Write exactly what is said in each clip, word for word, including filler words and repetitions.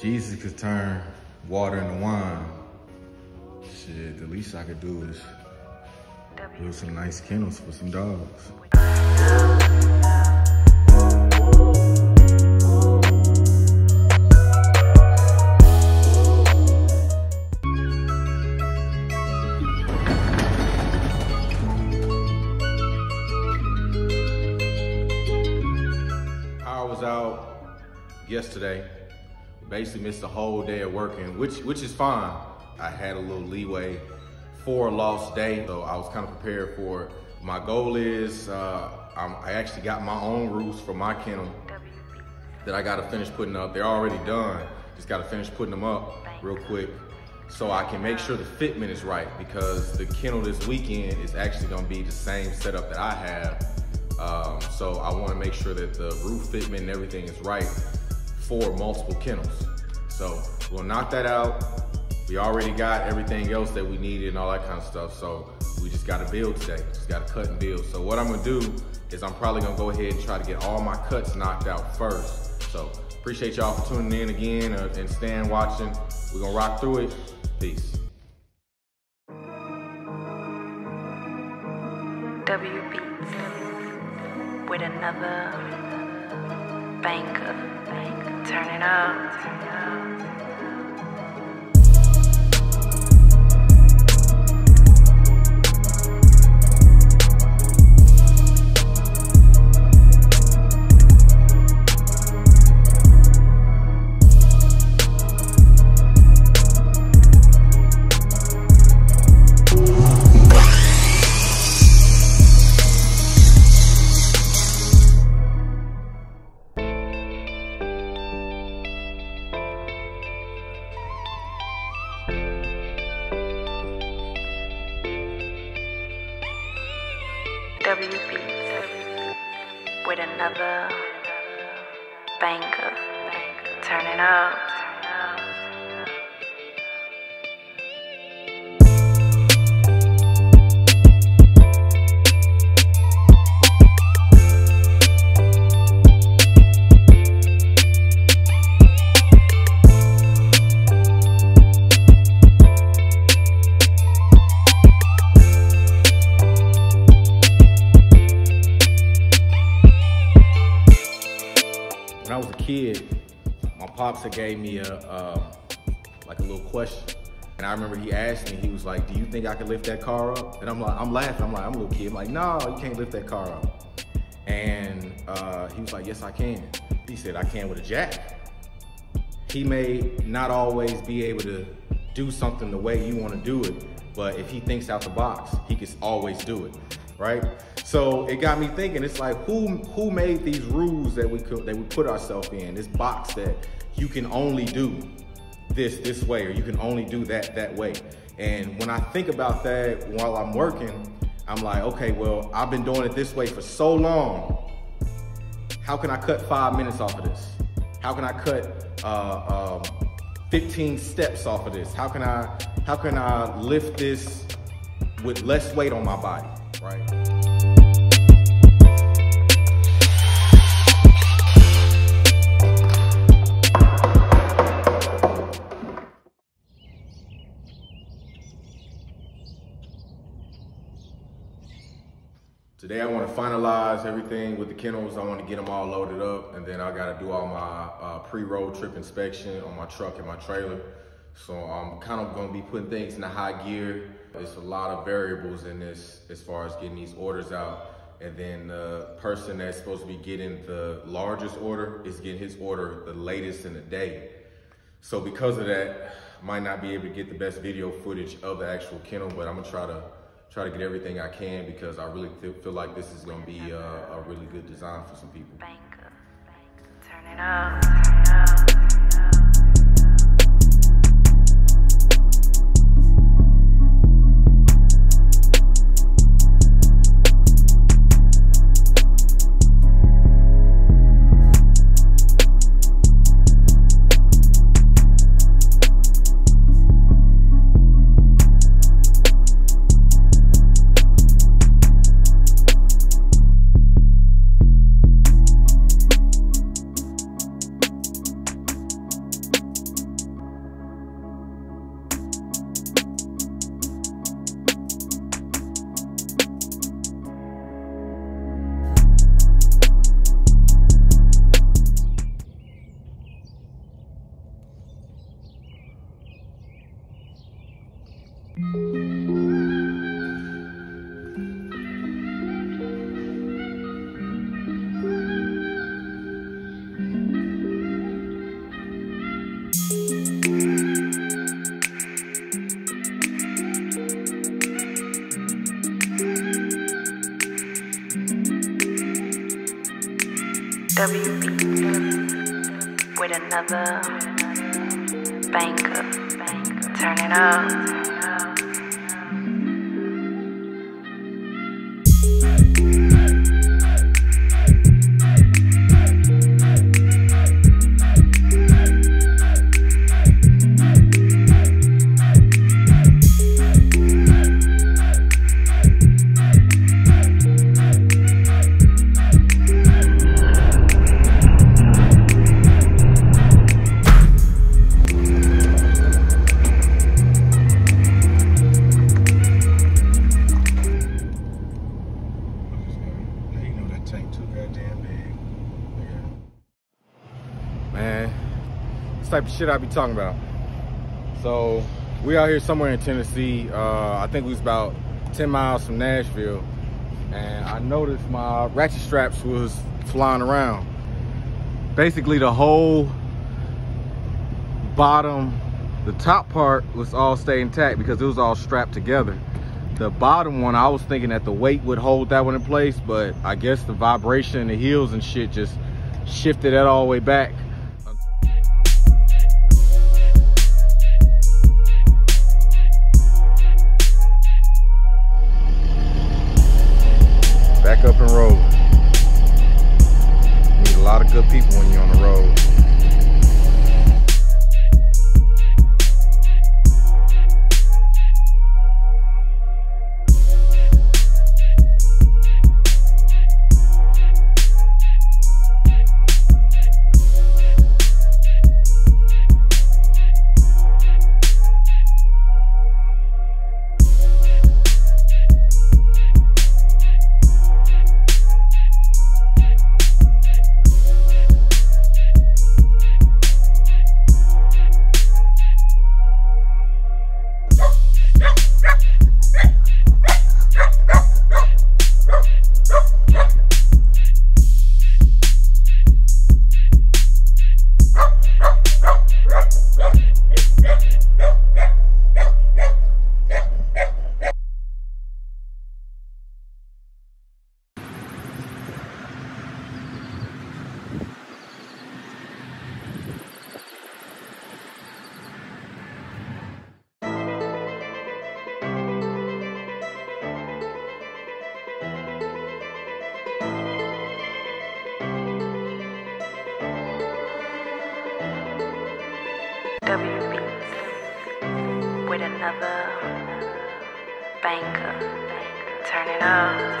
Jesus could turn water into wine. Shit, the least I could do is build some nice kennels for some dogs. Yesterday, basically missed the whole day of working, which which is fine. I had a little leeway for a lost day, so I was kind of prepared for it. My goal is uh, I'm, I actually got my own roofs for my kennel that I got to finish putting up. They're already done, just got to finish putting them up real quick so I can make sure the fitment is right, because the kennel this weekend is actually going to be the same setup that I have. Um, so I want to make sure that the roof fitment and everything is right for multiple kennels. So we'll knock that out. We already got everything else that we needed and all that kind of stuff. So we just gotta build today, just gotta cut and build. So what I'm gonna do is I'm probably gonna go ahead and try to get all my cuts knocked out first. So appreciate y'all for tuning in again uh, and staying watching. We're gonna rock through it. Peace. W Beats with another bank of turn it up, turn it up. With another banger, turn it up. Kid, my pops had gave me a uh, like a little question, and I remember he asked me, he was like, "Do you think I could lift that car up?" And I'm like, I'm laughing, I'm like, I'm a little kid, I'm like, "No, you can't lift that car up." And uh, he was like, "Yes, I can." He said, "I can with a jack." He may not always be able to do something the way you want to do it, but if he thinks out the box, he can always do it, right? So it got me thinking. It's like, who who made these rules that we could, that we put ourselves in? This box that you can only do this this way, or you can only do that that way. And when I think about that while I'm working, I'm like, okay, well, I've been doing it this way for so long. How can I cut five minutes off of this? How can I cut uh, um, fifteen steps off of this? How can I how can I lift this with less weight on my body, right? Today I want to finalize everything with the kennels. I want to get them all loaded up, and then I got to do all my uh, pre-road trip inspection on my truck and my trailer. So I'm kind of going to be putting things in the high gear. There's a lot of variables in this as far as getting these orders out. And then the person that's supposed to be getting the largest order is getting his order the latest in the day. So because of that, might not be able to get the best video footage of the actual kennel, but I'm going to try to try to get everything I can, because I really feel like this is gonna be a, a really good design for some people. Bank up, bank up. Turn it up, turn it up. W B with another banker, turn it up. Type of shit I be talking about. So we out here somewhere in Tennessee. Uh, I think we was about ten miles from Nashville, and I noticed my ratchet straps was flying around. Basically the whole bottom, the top part was all stay intact because it was all strapped together. The bottom one, I was thinking that the weight would hold that one in place, but I guess the vibration, the heels and shit just shifted that all the way back. Back up and rolling. You need a lot of good people when you're on the road. W B with another banker, turn it up.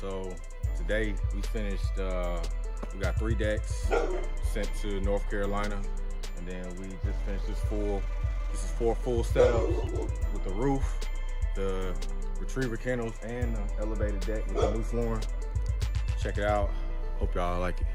So today we finished, uh, we got three decks sent to North Carolina, and then we just finished this full, this is four full setups with the roof, the retriever kennels, and the elevated deck with the new flooring. Check it out, hope y'all like it.